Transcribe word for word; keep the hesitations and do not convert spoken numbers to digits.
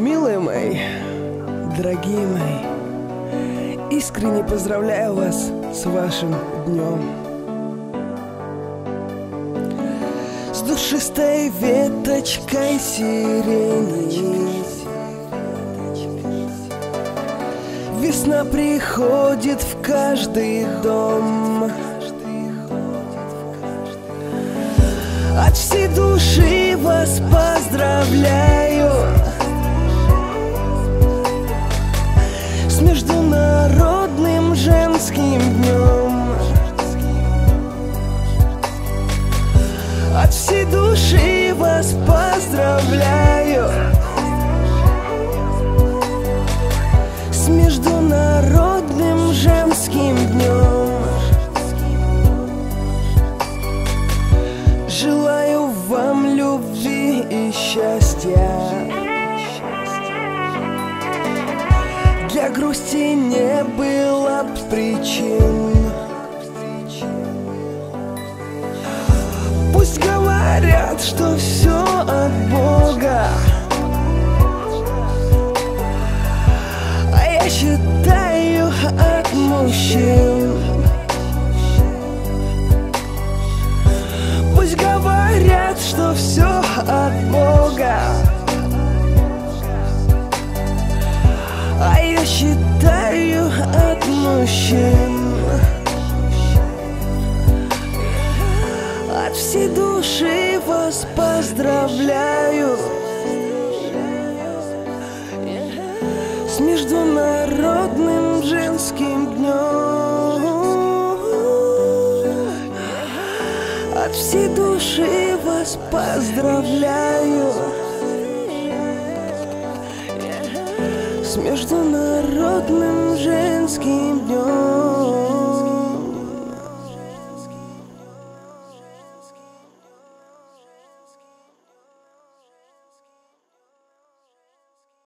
Милые мои, дорогие мои, искренне поздравляю вас с вашим днем. С душистой веточкой сирени весна приходит в каждый дом. От всей души вас поздравляю с Международным женским днем. От всей души вас поздравляю с Международным женским днем. Счастья. Для грусти не было причин. Пусть говорят, что все от Бога, а я считаю, от мужчин. Пусть говорят, что все от Бога, а я считаю, от мужчин. От всей души вас поздравляю с Международным женским днем. От всей души вас поздравляю с Международным женским днем.